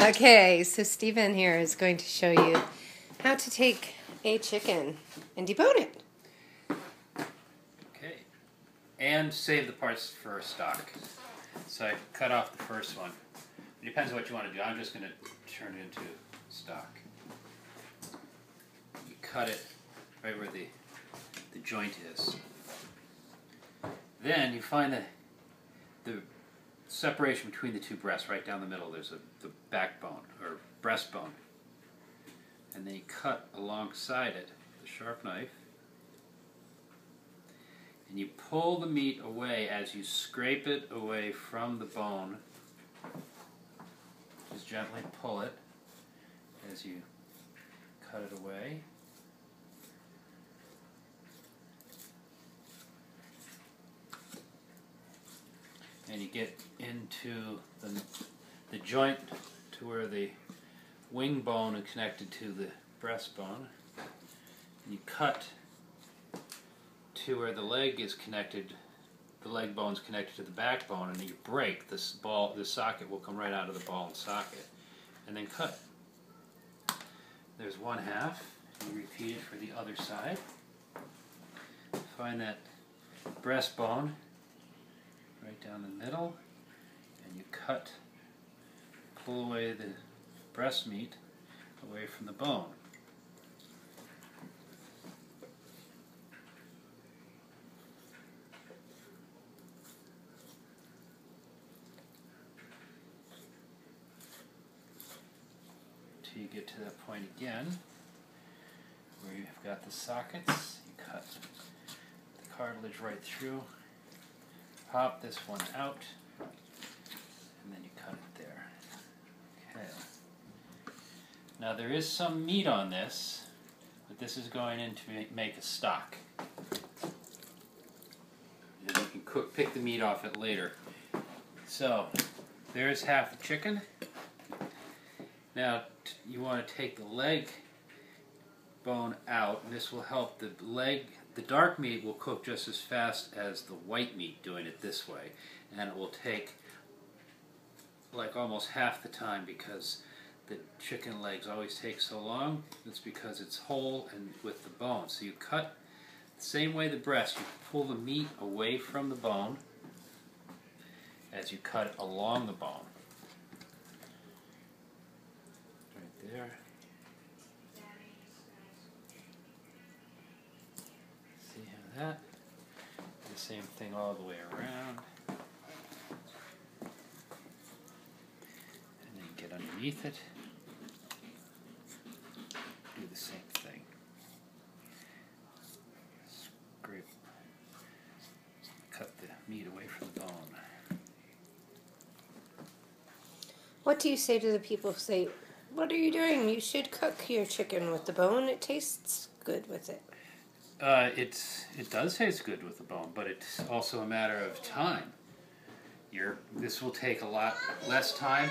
Okay, so Stephen here is going to show you how to take a chicken and debone it. Okay, and save the parts for stock. So I cut off the first one. It depends on what you want to do. I'm just going to turn it into stock. You cut it right where the joint is. Then you find the separation between the two breasts, right down the middle. There's the backbone, or breastbone. And then you cut alongside it with a sharp knife. And you pull the meat away as you scrape it away from the bone. Just gently pull it as you cut it away. And you get into the joint to where the wing bone is connected to the breastbone. And you cut to where the leg is connected, the leg bone is connected to the backbone, and then you break this ball. The socket will come right out of the ball and socket, and then cut. There's one half. You repeat it for the other side. Find that breastbone right down the middle, and you cut, pull away the breast meat away from the bone. Until you get to that point again, where you've got the sockets, you cut the cartilage right through. Pop this one out, and then you cut it there. Okay. Now there is some meat on this, but this is going in to make a stock. And you can pick the meat off it later. So there's half the chicken. Now you want to take the leg bone out, and this will help the leg. The dark meat will cook just as fast as the white meat doing it this way, and it will take like almost half the time because the chicken legs always take so long. It's because it's whole and with the bone. So you cut the same way the breast. You pull the meat away from the bone as you cut it along the bone. Right there. That. The same thing all the way around. And then get underneath it. Do the same thing. Scrape. Cut the meat away from the bone. What do you say to the people who say, "What are you doing? You should cook your chicken with the bone. It tastes good with it." It does taste good with the bone, but it's also a matter of time. This will take a lot less time